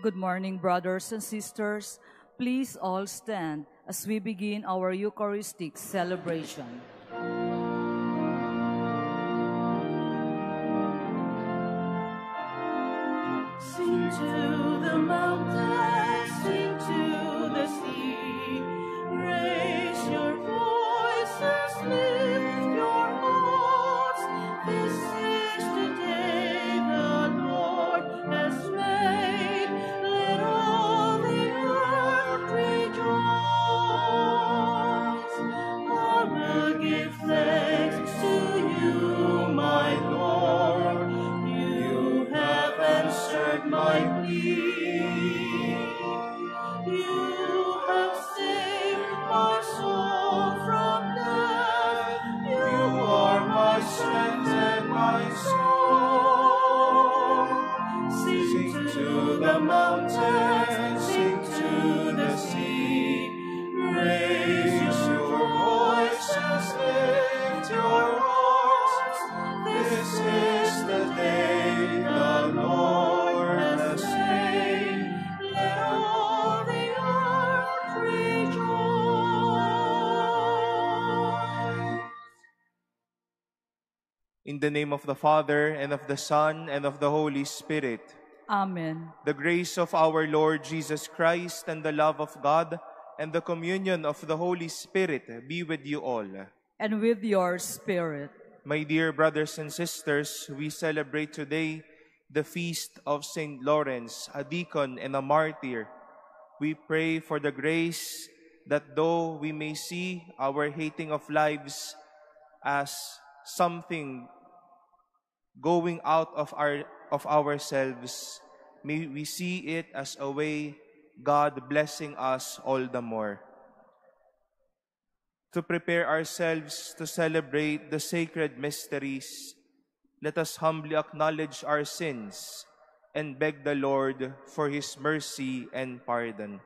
Good morning, brothers and sisters. Please all stand as we begin our Eucharistic celebration. Sing to the mountains, sing to the sea, raise your voices, lift your hearts. This is the day the Lord has made, let all the earth rejoice. I will give thanks to you, my Lord. My plea, you have saved my soul from death. You are my strength and my song. Sing to the mountains, sing to the sea. Raise your voices, lift your hearts. This is the day the Lord. In the name of the Father, and of the Son, and of the Holy Spirit. Amen. The grace of our Lord Jesus Christ, and the love of God, and the communion of the Holy Spirit be with you all. And with your spirit. My dear brothers and sisters, we celebrate today the feast of St. Lawrence, a deacon and a martyr. We pray for the grace that though we may see our hating of lives as something going out of ourselves, may we see it as a way God blessing us all the more. To prepare ourselves to celebrate the sacred mysteries, let us humbly acknowledge our sins and beg the Lord for his mercy and pardon.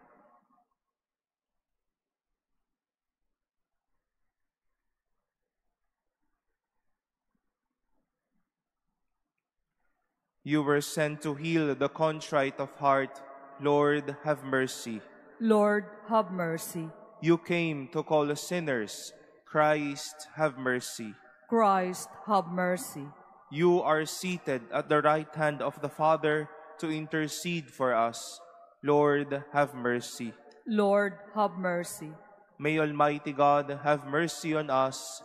You were sent to heal the contrite of heart. Lord, have mercy. Lord, have mercy. You came to call sinners. Christ, have mercy. Christ, have mercy. You are seated at the right hand of the Father to intercede for us. Lord, have mercy. Lord, have mercy. May Almighty God have mercy on us,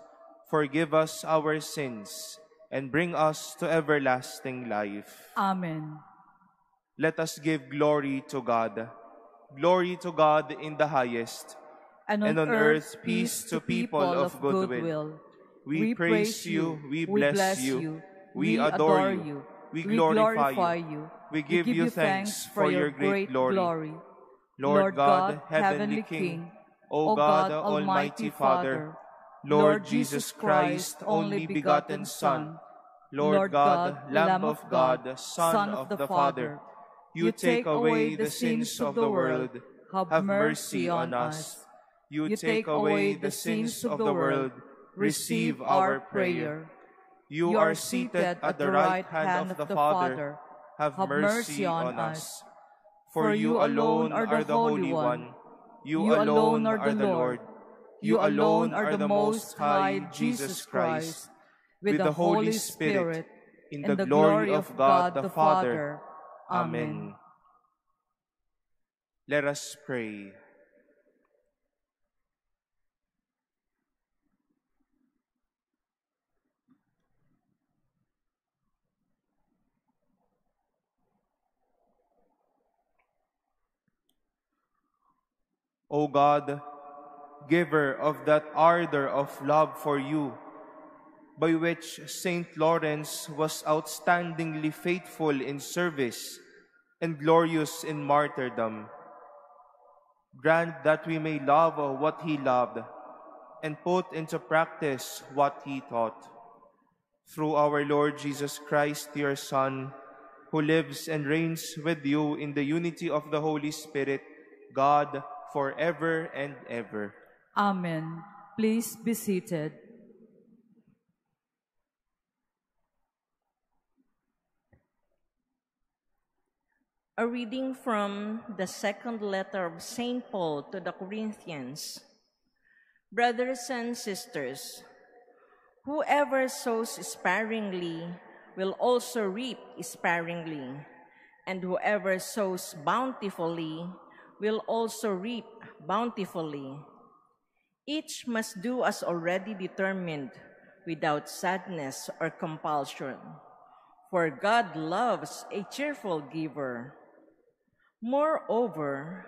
forgive us our sins, and bring us to everlasting life. Amen. Let us give glory to God. Glory to God in the highest, and on earth peace to people of good will. We praise you, we bless you, we adore you, we glorify you, we give you thanks for your great glory. Lord God, heavenly King, O God, almighty Father, Lord Jesus Christ, only begotten Son, Lord God, Lamb of God, Son of the Father, you take away the sins of the world, have mercy on us. You take away the sins of the world, receive our prayer. You are seated at the right hand of the Father, have mercy on us. For you alone are the Holy One, you alone are the Lord, you alone are the Most High, Jesus Christ, with the Holy Spirit, in the glory of God the Father. Amen. Let us pray. O God, giver of that ardor of love for you, by which St. Lawrence was outstandingly faithful in service and glorious in martyrdom, grant that we may love what he loved and put into practice what he taught. Through our Lord Jesus Christ, your Son, who lives and reigns with you in the unity of the Holy Spirit, God, forever and ever. Amen. Please be seated. A reading from the second letter of St. Paul to the Corinthians. Brothers and sisters, whoever sows sparingly will also reap sparingly, and whoever sows bountifully will also reap bountifully. Each must do as already determined, without sadness or compulsion, for God loves a cheerful giver. Moreover,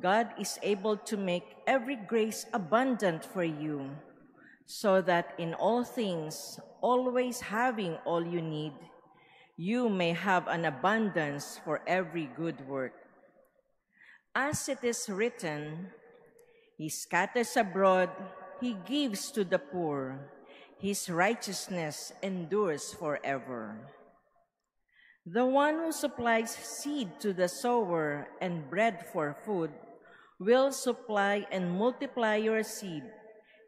God is able to make every grace abundant for you, so that in all things, always having all you need, you may have an abundance for every good work. As it is written, He scatters abroad, He gives to the poor, His righteousness endures forever. The one who supplies seed to the sower and bread for food will supply and multiply your seed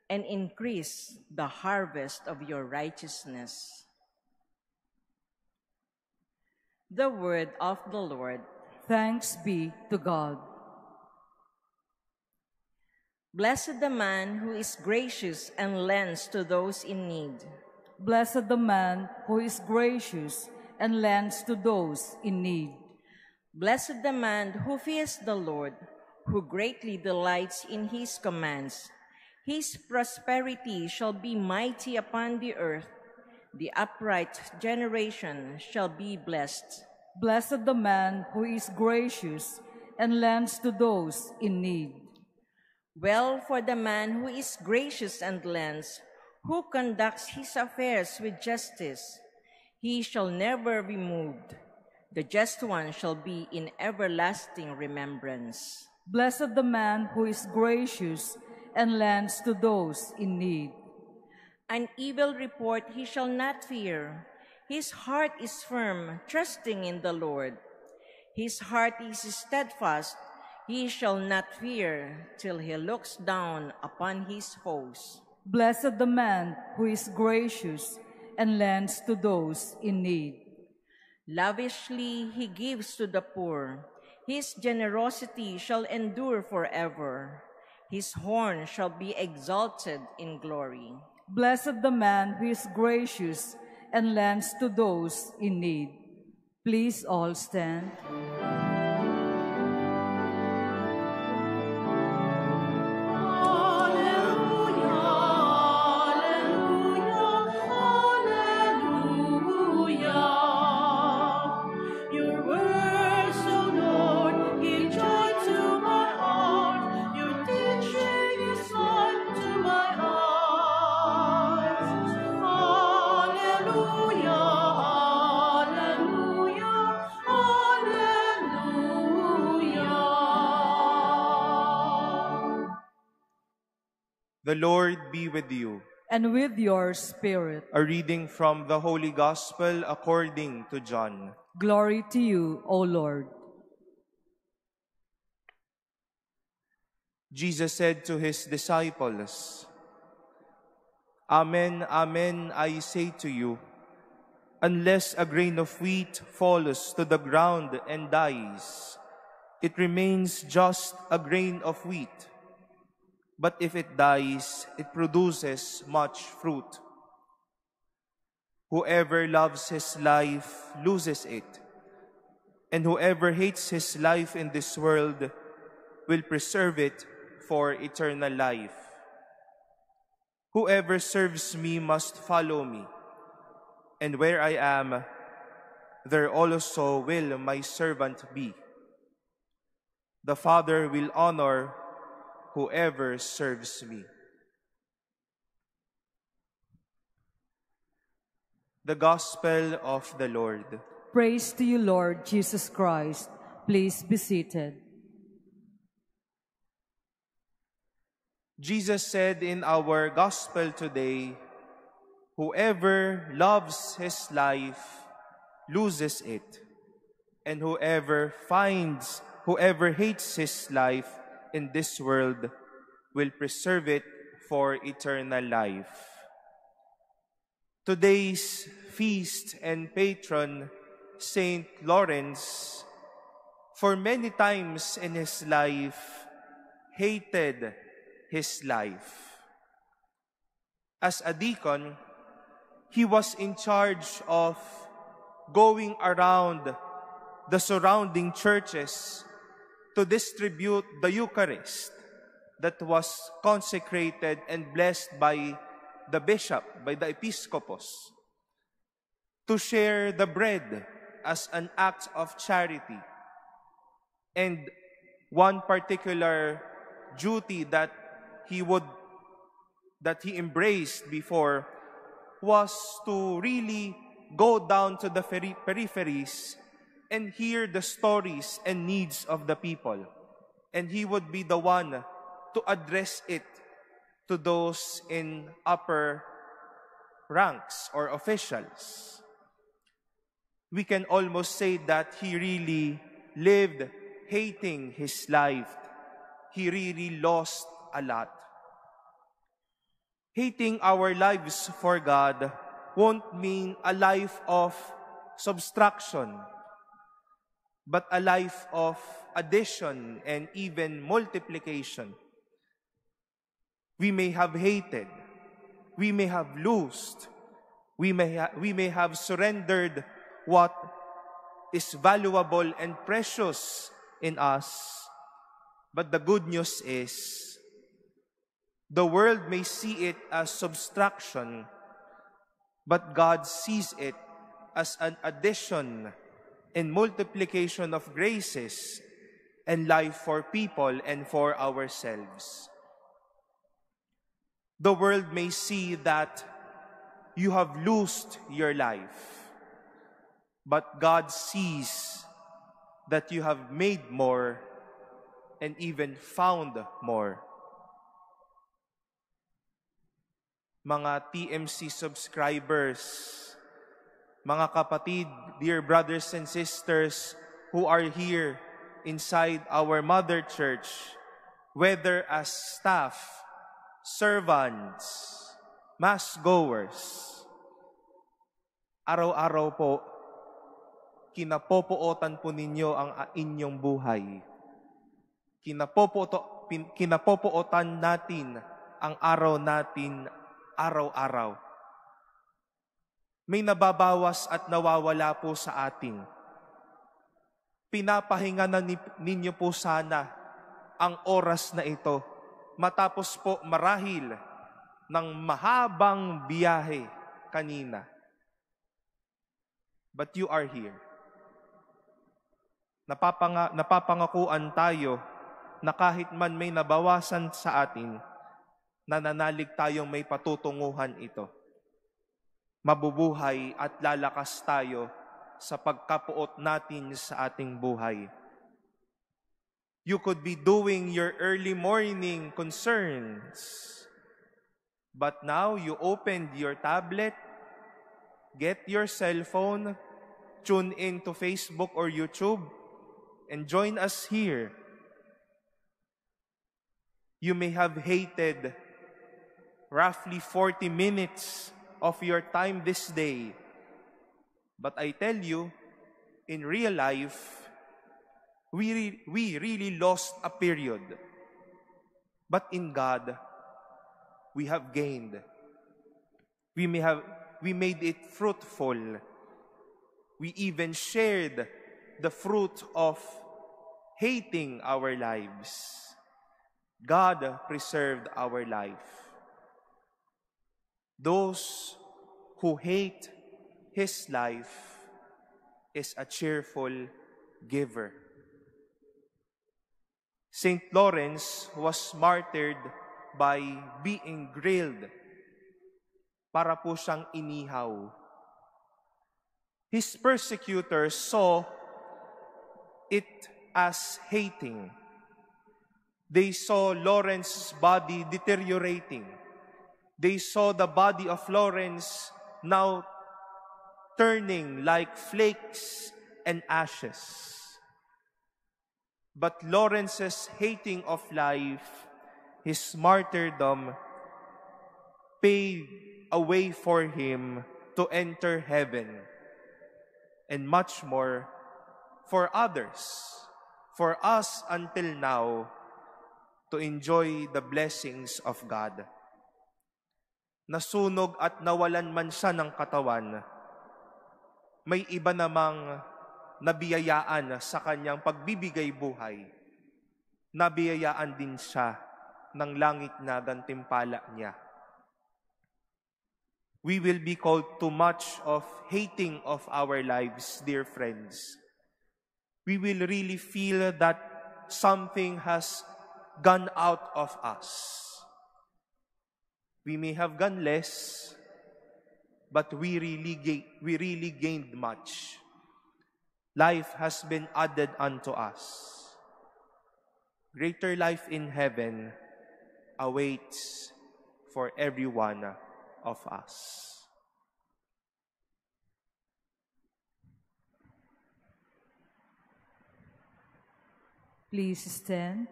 and increase the harvest of your righteousness. The word of the Lord. Thanks be to God. Blessed the man who is gracious and lends to those in need. Blessed the man who is gracious and lends to those in need. Blessed the man who fears the Lord, who greatly delights in His commands. His prosperity shall be mighty upon the earth. The upright generation shall be blessed. Blessed the man who is gracious and lends to those in need. Well for the man who is gracious and lends, who conducts his affairs with justice. He shall never be moved. The just one shall be in everlasting remembrance. Blessed the man who is gracious and lends to those in need. An evil report he shall not fear. His heart is firm, trusting in the Lord. His heart is steadfast. He shall not fear till he looks down upon his foes. Blessed the man who is gracious and lends to those in need. Lavishly he gives to the poor. His generosity shall endure forever. His horn shall be exalted in glory. Blessed the man who is gracious and lends to those in need. Please all stand. The Lord be with you. And with your spirit. A reading from the Holy Gospel according to John. Glory to you, O Lord. Jesus said to his disciples, Amen, amen, I say to you, unless a grain of wheat falls to the ground and dies, it remains just a grain of wheat. But if it dies, it produces much fruit. Whoever loves his life loses it, and whoever hates his life in this world will preserve it for eternal life. Whoever serves me must follow me, and where I am, there also will my servant be. The Father will honor whoever serves me. The Gospel of the Lord. Praise to you, Lord Jesus Christ. Please be seated. Jesus said in our Gospel today, whoever loves his life loses it, and whoever hates his life in this world will preserve it for eternal life. Today's feast and patron, St. Lawrence, for many times in his life, hated his life. As a deacon, he was in charge of going around the surrounding churches to distribute the Eucharist that was consecrated and blessed by the bishop, by the episcopos, to share the bread as an act of charity. And one particular duty that he embraced before was to really go down to the peripheries and hear the stories and needs of the people. And he would be the one to address it to those in upper ranks or officials. We can almost say that he really lived hating his life. He really lost a lot. Hating our lives for God won't mean a life of subtraction, but a life of addition and even multiplication. We may have hated, we may have lost, we may have surrendered what is valuable and precious in us. But the good news is, the world may see it as subtraction, but God sees it as an addition and multiplication of graces and life for people and for ourselves. The world may see that you have lost your life, but God sees that you have made more and even found more. Mga TMC subscribers, mga kapatid, dear brothers and sisters who are here inside our Mother Church, whether as staff, servants, mass goers, araw-araw po, kinapopuotan po ninyo ang inyong buhay. Kinapopuotan natin ang araw natin araw-araw. May nababawas at nawawala po sa atin. Pinapahinga na ninyo po sana ang oras na ito matapos po marahil ng mahabang biyahe kanina. But you are here. Napapangakuan tayo na kahit man may nabawasan sa atin, nananalig tayong may patutunguhan ito. Mabubuhay at lalakas tayo sa pagkapuot natin sa ating buhay. You could be doing your early morning concerns, but now you opened your tablet, get your cell phone, tune in to Facebook or YouTube, and join us here. You may have hated roughly 40 minutes of your time this day, but I tell you, in real life, we really lost a period. But in God, we have gained. We made it fruitful. We even shared the fruit of hating our lives. God preserved our life. Those who hate his life is a cheerful giver. St. Lawrence was martyred by being grilled. Para po siyang inihaw. His persecutors saw it as hating. They saw Lawrence's body deteriorating. They saw the body of Lawrence now turning like flakes and ashes. But Lawrence's hating of life, his martyrdom, paved a way for him to enter heaven, and much more for others for us until now to enjoy the blessings of God. Nasunog at nawalan man siya ng katawan, may iba namang nabiyayaan sa kanyang pagbibigay buhay. Nabiyayaan din siya ng langit na gantimpala niya. We will be called to much of hating of our lives, dear friends. We will really feel that something has gone out of us. We may have gone less, but we really gained much. Life has been added unto us. Greater life in heaven awaits for every one of us. Please stand.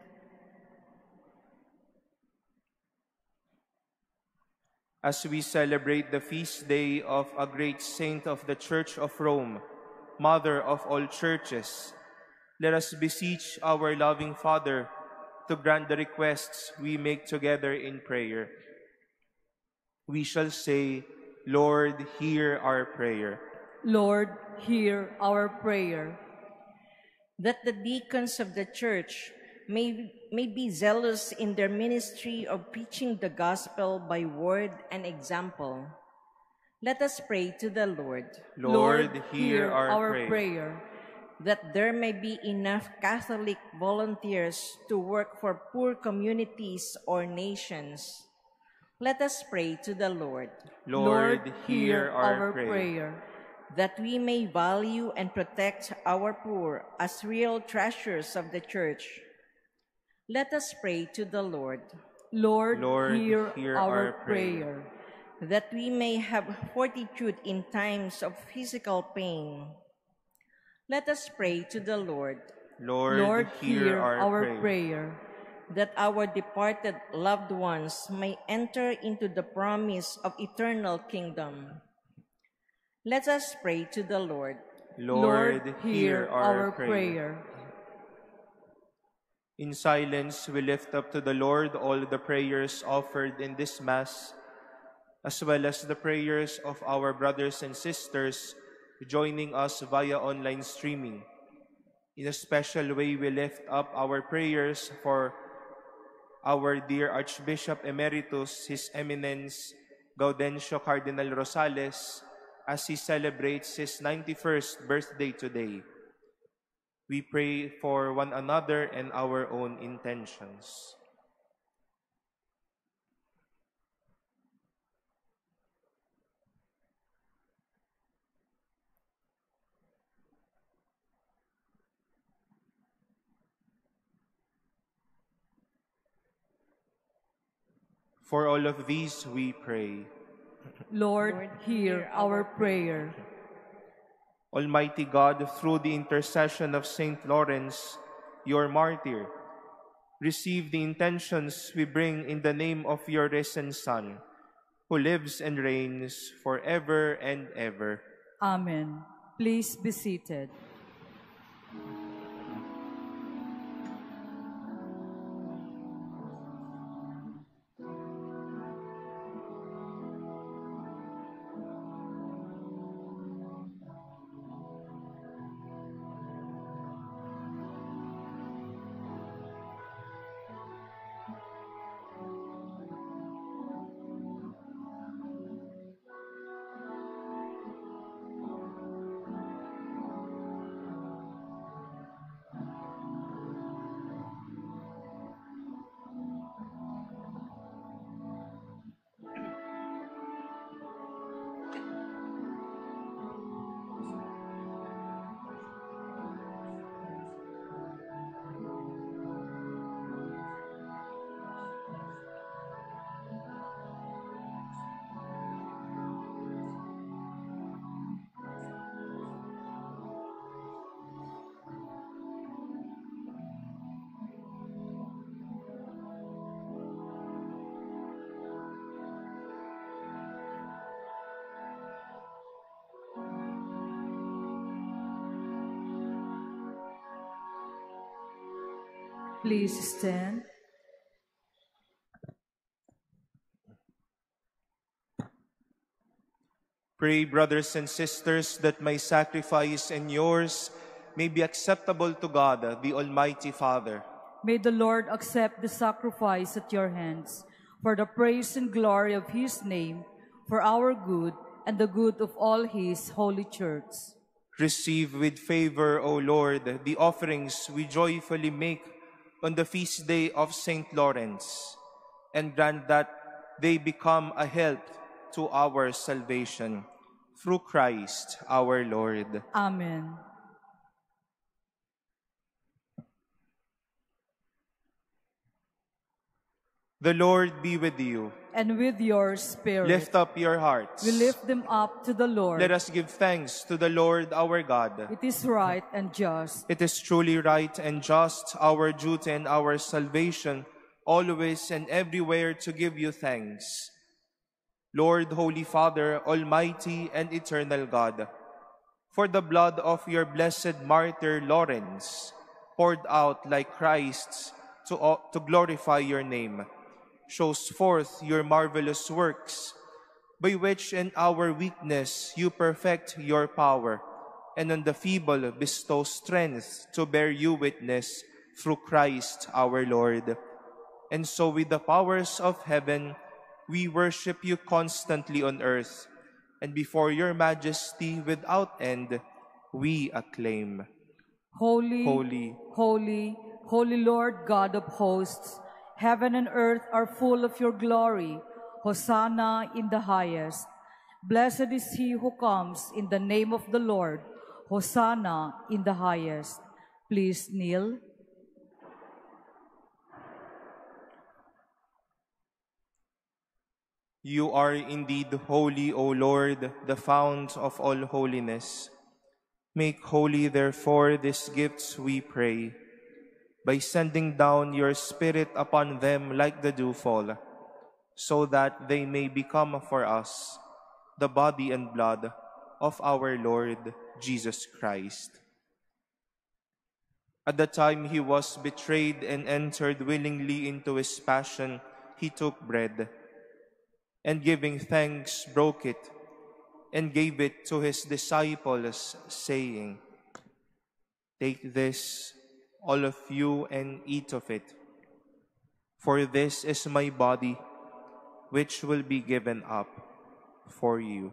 As we celebrate the feast day of a great saint of the Church of Rome, Mother of all churches, let us beseech our loving Father to grant the requests we make together in prayer. We shall say, Lord, hear our prayer. Lord, hear our prayer. That the deacons of the Church may be zealous in their ministry of preaching the gospel by word and example. Let us pray to the Lord. Lord, hear our prayer. That there may be enough Catholic volunteers to work for poor communities or nations. Let us pray to the Lord. Lord, hear our prayer. That we may value and protect our poor as real treasures of the Church. Let us pray to the Lord. Lord, hear our prayer. That we may have fortitude in times of physical pain. Let us pray to the Lord. Lord, hear our prayer. That our departed loved ones may enter into the promise of eternal kingdom. Let us pray to the Lord. Lord, hear our prayer. In silence, we lift up to the Lord all the prayers offered in this Mass, as well as the prayers of our brothers and sisters joining us via online streaming. In a special way, we lift up our prayers for our dear Archbishop Emeritus, His Eminence Gaudencio Cardinal Rosales, as he celebrates his 91st birthday today. We pray for one another and our own intentions. For all of these we pray. Lord, hear our prayer. Almighty God, through the intercession of St. Lawrence, your martyr, receive the intentions we bring in the name of your risen Son, who lives and reigns forever and ever. Amen. Please be seated. Please stand. Pray, brothers and sisters, that my sacrifice and yours may be acceptable to God, the Almighty Father. May the Lord accept the sacrifice at your hands for the praise and glory of his name, for our good and the good of all his holy church. Receive with favor, O Lord, the offerings we joyfully make on the feast day of St. Lawrence, and grant that they become a help to our salvation. Through Christ our Lord. Amen. The Lord be with you. And with your spirit. Lift up your hearts. We lift them up to the Lord. Let us give thanks to the Lord our God. It is right and just. It is truly right and just, our duty and our salvation, always and everywhere to give you thanks. Lord, Holy Father, Almighty and Eternal God, for the blood of your blessed martyr Lawrence, poured out like Christ's to glorify your name, shows forth your marvelous works, by which in our weakness you perfect your power, and on the feeble bestow strength to bear you witness, through Christ our Lord. And so with the powers of heaven, we worship you constantly on earth, and before your majesty without end, we acclaim. Holy, holy, holy, holy Lord God of hosts, heaven and earth are full of your glory. Hosanna in the highest. Blessed is he who comes in the name of the Lord. Hosanna in the highest. Please kneel. You are indeed holy, O Lord, the fount of all holiness. Make holy, therefore, these gifts, we pray, by sending down your Spirit upon them like the dewfall, so that they may become for us the body and blood of our Lord Jesus Christ. At the time he was betrayed and entered willingly into his passion, he took bread, and giving thanks, broke it, and gave it to his disciples, saying, "Take this, all of you, and eat of it, for this is my body, which will be given up for you."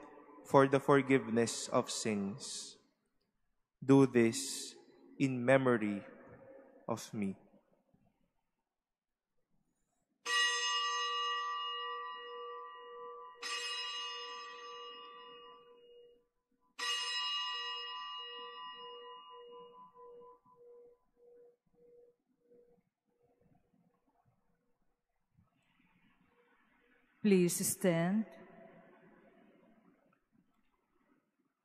for the forgiveness of sins. Do this in memory of me." Please stand.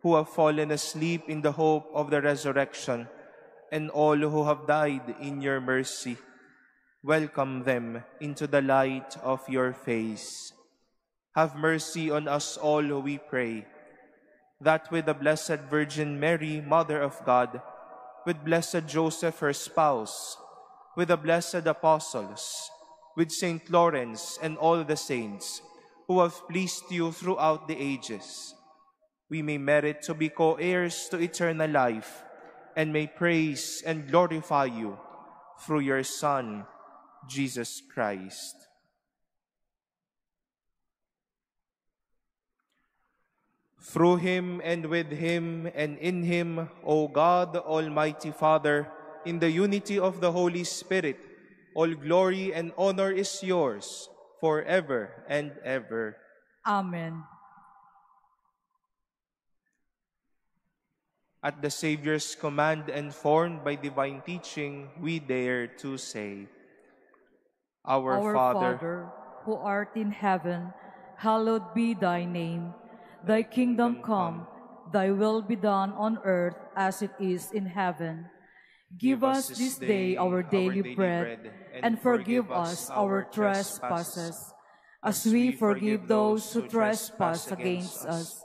who have fallen asleep in the hope of the resurrection, and all who have died in your mercy. Welcome them into the light of your face. Have mercy on us all, we pray, that with the Blessed Virgin Mary, Mother of God, with Blessed Joseph, her spouse, with the blessed apostles, with St. Lawrence and all the saints who have pleased you throughout the ages, we may merit to be co-heirs to eternal life and may praise and glorify you through your Son, Jesus Christ. Through him and with him and in him, O God, Almighty Father, in the unity of the Holy Spirit, all glory and honor is yours forever and ever. Amen. At the Savior's command and formed by divine teaching, we dare to say, Our Father, who art in heaven, hallowed be thy name. Thy kingdom come, thy will be done on earth as it is in heaven. Give us this day our daily bread, and forgive us our trespasses, as we forgive those who trespass against us.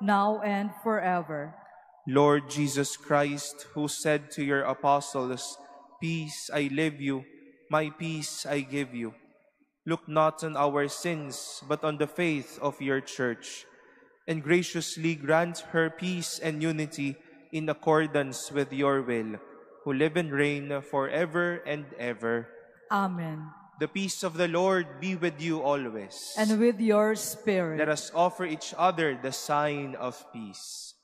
now and forever. Lord Jesus Christ, who said to your apostles, Peace I leave you, my peace I give you. Look not on our sins, but on the faith of your church, and graciously grant her peace and unity in accordance with your will, who live and reign forever and ever. Amen. The peace of the Lord be with you always. And with your spirit. Let us offer each other the sign of peace.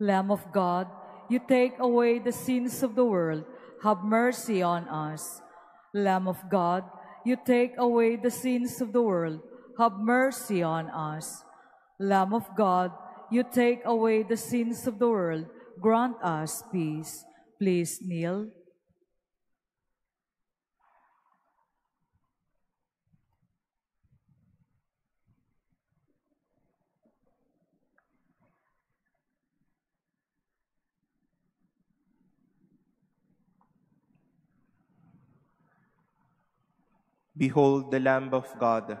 Lamb of God, you take away the sins of the world, have mercy on us. Lamb of God, you take away the sins of the world, have mercy on us. Lamb of God, you take away the sins of the world, grant us peace. Please kneel. Behold the Lamb of God.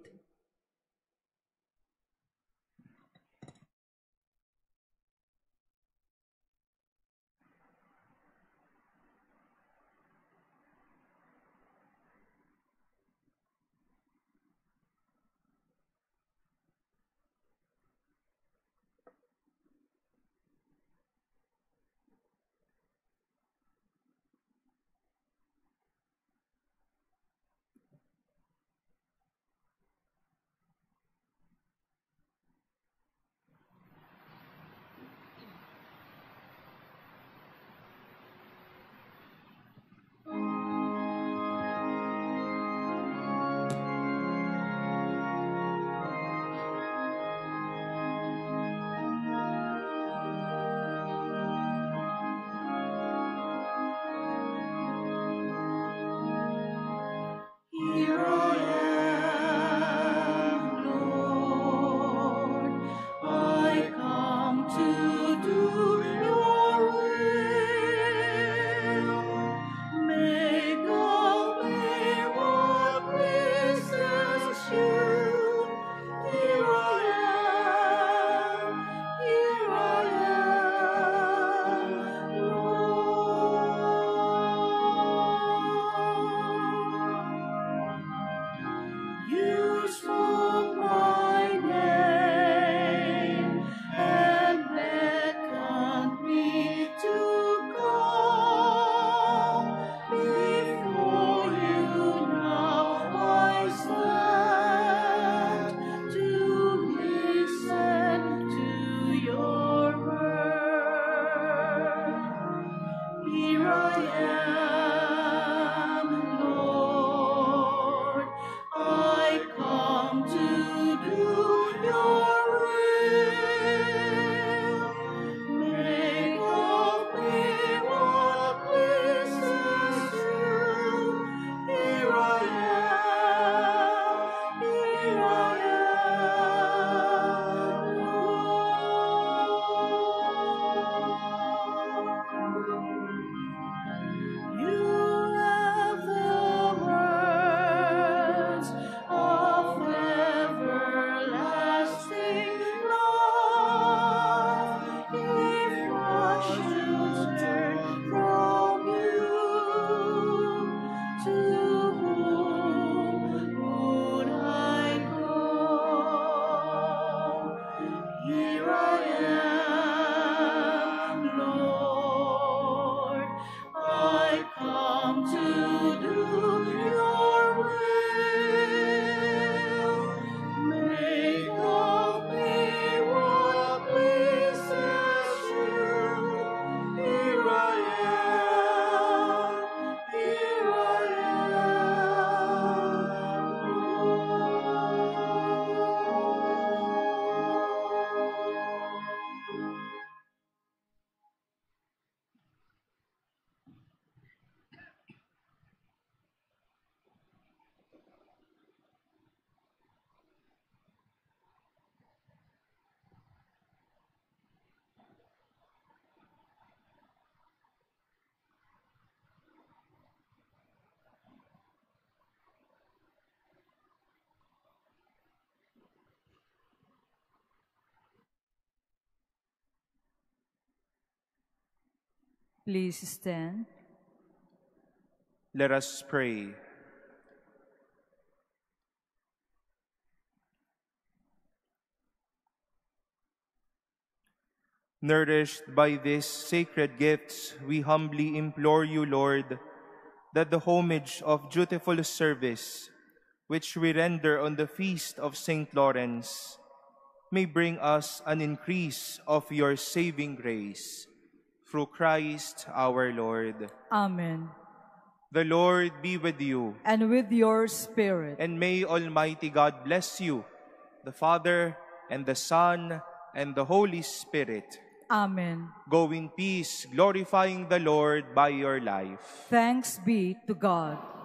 Please stand. Let us pray. Nourished by these sacred gifts, we humbly implore you, Lord, that the homage of dutiful service, which we render on the feast of St. Lawrence, may bring us an increase of your saving grace. Through Christ our Lord. Amen. The Lord be with you. And with your spirit. And may Almighty God bless you, the Father, and the Son, and the Holy Spirit. Amen. Go in peace, glorifying the Lord by your life. Thanks be to God.